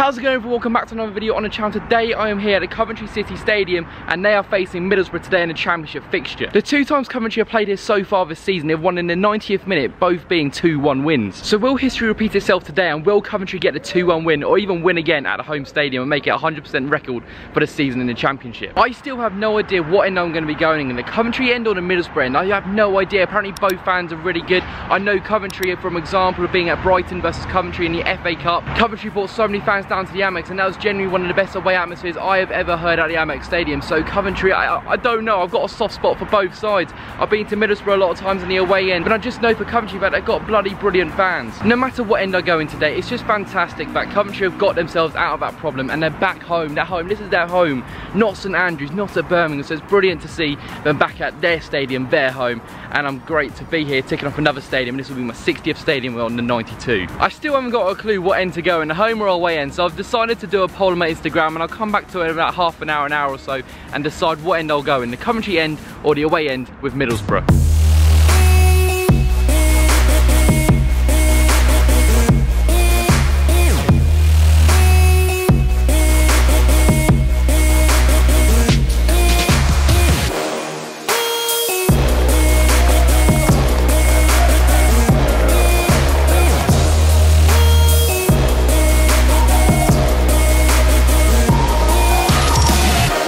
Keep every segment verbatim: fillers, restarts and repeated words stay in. How's it going? Welcome back to another video on the channel. Today I am here at the Coventry City Stadium and they are facing Middlesbrough today in the Championship fixture. The two times Coventry have played here so far this season, they've won in the ninetieth minute, both being two one wins. So will history repeat itself today and will Coventry get the two one win or even win again at the home stadium and make it a one hundred percent record for the season in the Championship? I still have no idea what end I'm going to be going in, the Coventry end or the Middlesbrough end. I have no idea. Apparently both fans are really good. I know Coventry, for example, of being at Brighton versus Coventry in the F A Cup. Coventry brought so many fans down to the Amex and that was genuinely one of the best away atmospheres I have ever heard at the Amex Stadium. So Coventry, I, I don't know, I've got a soft spot for both sides. I've been to Middlesbrough a lot of times in the away end, but I just know for Coventry that they've got bloody brilliant fans. No matter what end I go in today, it's just fantastic that Coventry have got themselves out of that problem and they're back home. They're home, this is their home, not St Andrews, not at Birmingham, so it's brilliant to see them back at their stadium, their home, and I'm great to be here ticking off another stadium. This will be my sixtieth stadium on the ninety-two. I still haven't got a clue what end to go in, the home or away end, so I've decided to do a poll on my Instagram and I'll come back to it in about half an hour, an hour or so, and decide what end I'll go in, the Coventry end or the away end with Middlesbrough.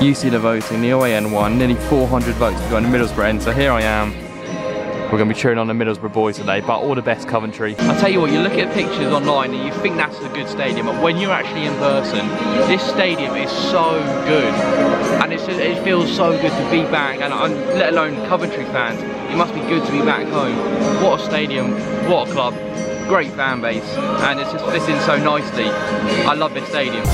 You see the voting, the away end won, nearly four hundred votes to go on the Middlesbrough end, so here I am. We're going to be cheering on the Middlesbrough boys today, but all the best Coventry. I'll tell you what, you look at pictures online and you think that's a good stadium, but when you're actually in person, this stadium is so good. And it's just, it feels so good to be back, and I'm, let alone Coventry fans, it must be good to be back home. What a stadium, what a club, great fan base, and it's just fitting so nicely. I love this stadium.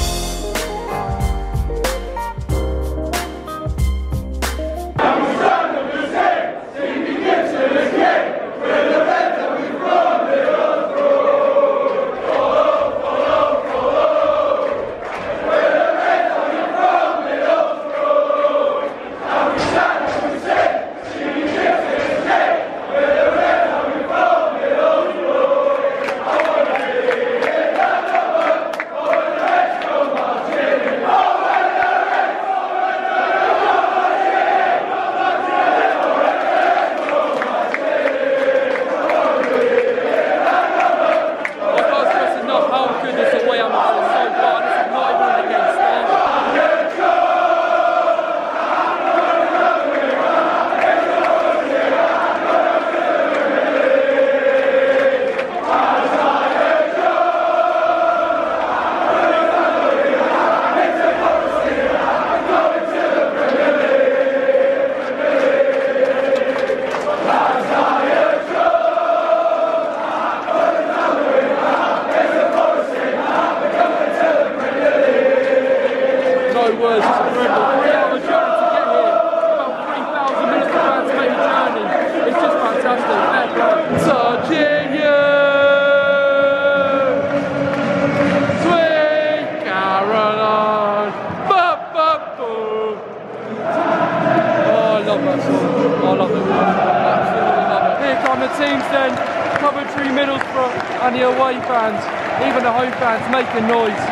And the away fans, even the home fans, make a noise.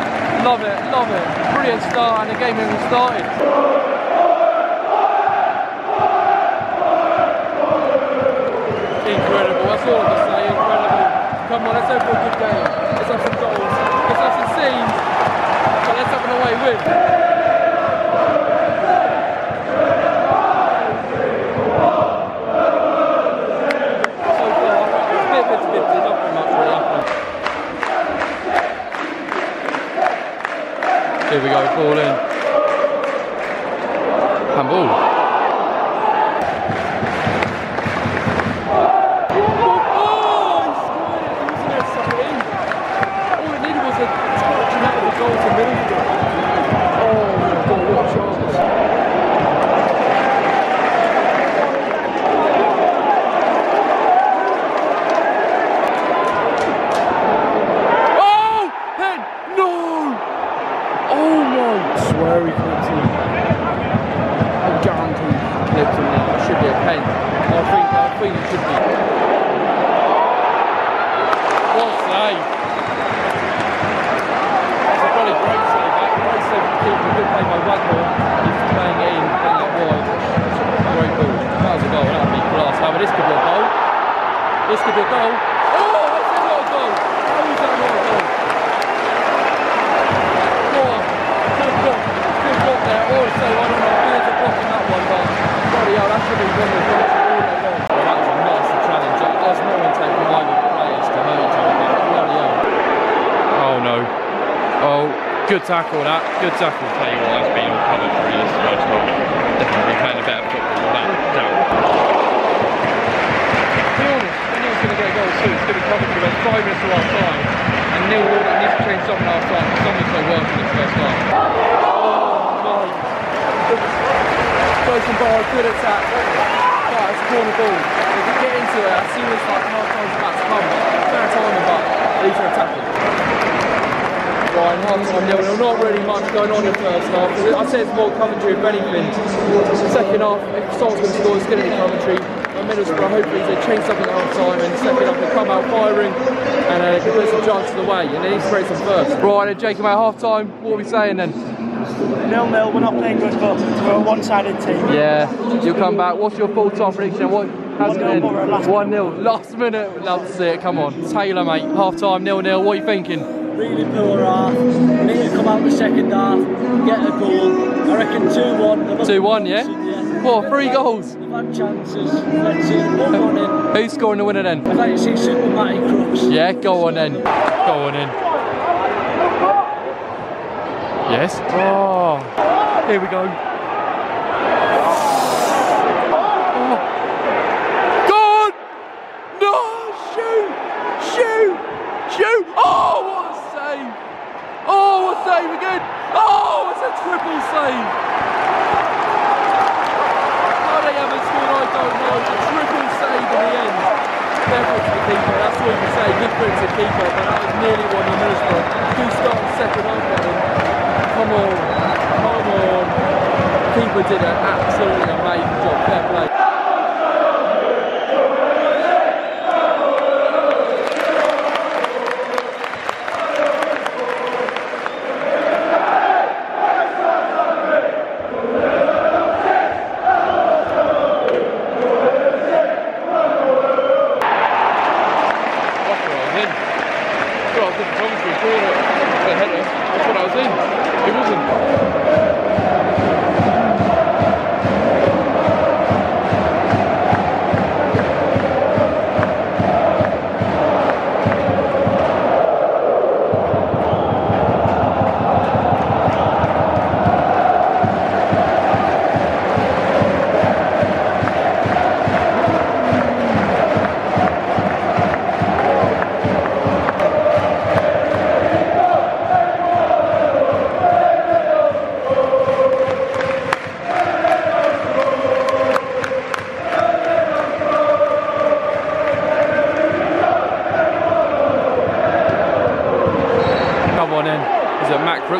Love it, love it. Brilliant start, and the game hasn't started. Incredible, that's all I can say. Incredible. Come on, let's have a good game. Let's have some goals. Let's have some scenes. But let's have an away win. Here we go, ball in. Handball. Oh, all it needed was a dramatic goal to Middlesbrough. Oh my God, what a chance. Oh, pen! No! Oh my! I swear he clipped him. I guarantee he clipped him now. It should be a pen. I think, I think it should be. What a save! That's a bloody Coventry keeper could play by Waghorn. He's playing in, playing out wide. Great ball. That was a goal. That would be class. However, this could be a goal. This could be a goal. Oh, that's a lot of goal. Oh, he's done a lot of goal. Go on. Good block. Good block there. Also, I don't know where to block on that one, but bloody hell, that should be one of the Good tackle that, good tackle. I'll tell you what, that's been all covered for this first goal. Definitely playing a better football than that. To be honest, I knew he was going to get a goal soon. It's going to be Coventry, but five minutes to our time. And Neil Woolley needs to change something half time, because something's so worse in this first half. Oh my. Goes and bar, good attack. But it's a corner ball. If we get into it, as soon as like half time's about to come, fair time, but at least we're attacking. Right, half-time, not really much going on in the first half. I said it's more Coventry and Benny Flynn. Second half, if Solskjaer scores, it's going to be Coventry. And Middlesbrough, hopefully they change something at half time, and second half they come out firing and uh, they can put some chance to the way, and they need to create some first. Right, and Jacob, at half time, what are we saying then? nil nil, we're not playing good football, we're a one-sided team. Yeah, you'll come back. What's your full-time prediction? What? How's it been? one nil, last minute, love to see it, come on. Taylor, mate, half-time, nil nil, what are you thinking? Really poor half. We need to come out the second half, get a goal. I reckon two one. two one, yeah? yeah? What, three goals? We've had chances. Let's see, one on in. Who's scoring the winner then? I'd like to see Super Mighty Crux. Yeah, go on then. Go on in. Yes. Oh. Here we go. Oh. Go on! No! Shoot! Shoot! Shoot! Oh! What? Oh, a save again! Oh, it's a triple save! How they haven't scored, I don't know. It's a triple save in the end. Devil to the keeper, that's what you can say. Good print to keeper, but that was nearly one in Middlesbrough. Who started second half then? Come on, come on. Keeper did an absolutely amazing job. Fair play.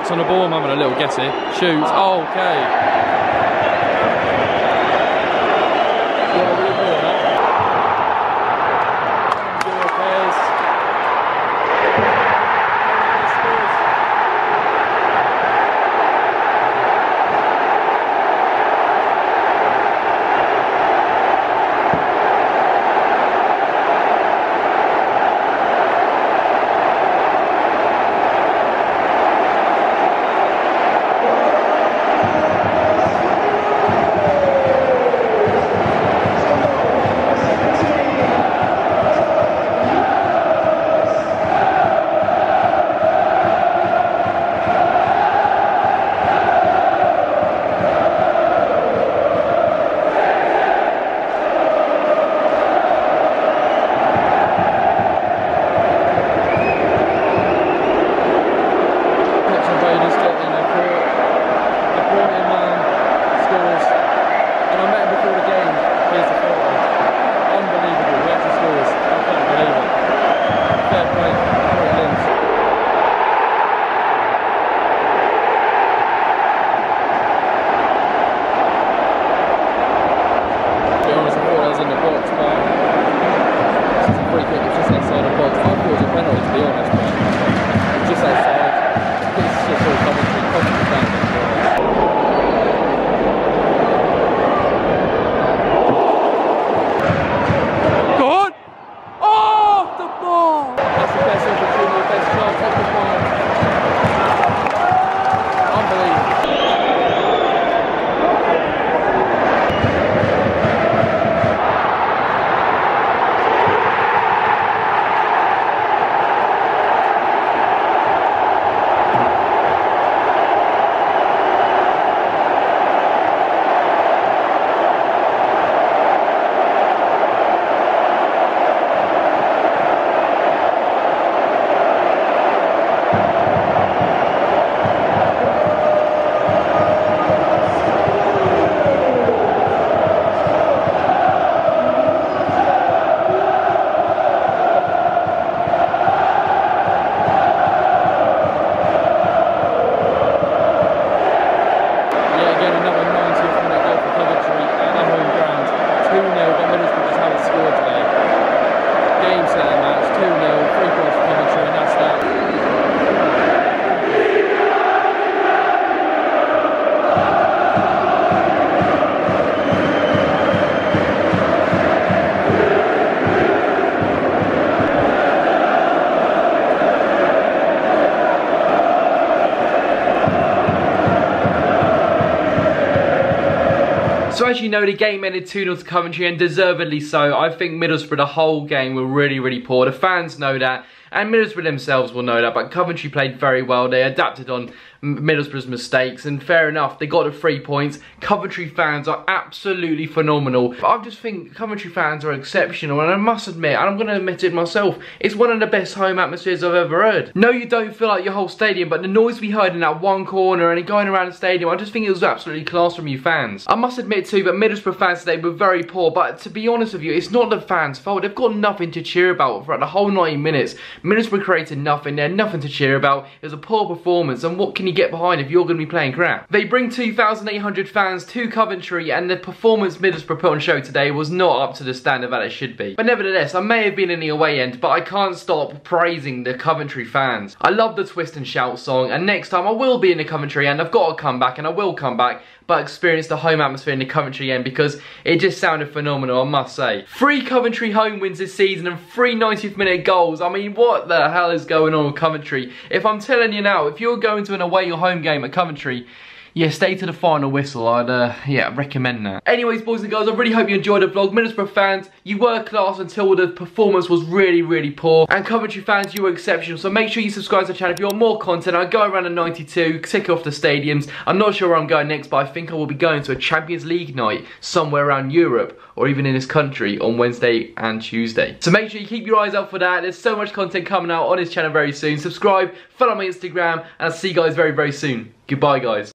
On the ball, I'm having a little guess here. Shoots, oh, okay. So as you know, the game ended two nil to Coventry, and deservedly so. I think Middlesbrough the whole game were really, really poor. The fans know that, and Middlesbrough themselves will know that, but Coventry played very well. They adapted on Middlesbrough's mistakes, and fair enough, they got the three points. Coventry fans are absolutely phenomenal. I just think Coventry fans are exceptional, and I must admit, and I'm going to admit it myself, it's one of the best home atmospheres I've ever heard. No, you don't feel like your whole stadium, but the noise we heard in that one corner and going around the stadium, I just think it was absolutely class from you fans. I must admit too, but Middlesbrough fans today were very poor, but to be honest with you, it's not the fans' fault. They've got nothing to cheer about throughout the whole ninety minutes. Middlesbrough created nothing, they had nothing to cheer about. It was a poor performance, and what can you get behind if you're going to be playing crap? They bring two thousand eight hundred fans to Coventry, and the performance Middlesbrough put on show today was not up to the standard that it should be. But nevertheless, I may have been in the away end, but I can't stop praising the Coventry fans. I love the Twist and Shout song, and next time I will be in the Coventry end. I've got to come back, and I will come back, but experience the home atmosphere in the Coventry end, because it just sounded phenomenal, I must say. Three Coventry home wins this season and three ninetieth minute goals. I mean, what the hell is going on with Coventry? If I'm telling you now, if you're going to an away or home game at Coventry, yeah, stay to the final whistle. I'd, uh, yeah, recommend that. Anyways, boys and girls, I really hope you enjoyed the vlog. Middlesbrough fans, you were class until the performance was really, really poor. And Coventry fans, you were exceptional. So make sure you subscribe to the channel if you want more content. I go around the ninety-two, tick off the stadiums. I'm not sure where I'm going next, but I think I will be going to a Champions League night somewhere around Europe, or even in this country, on Wednesday and Tuesday. So make sure you keep your eyes out for that. There's so much content coming out on this channel very soon. Subscribe, follow my Instagram, and I'll see you guys very, very soon. Goodbye, guys.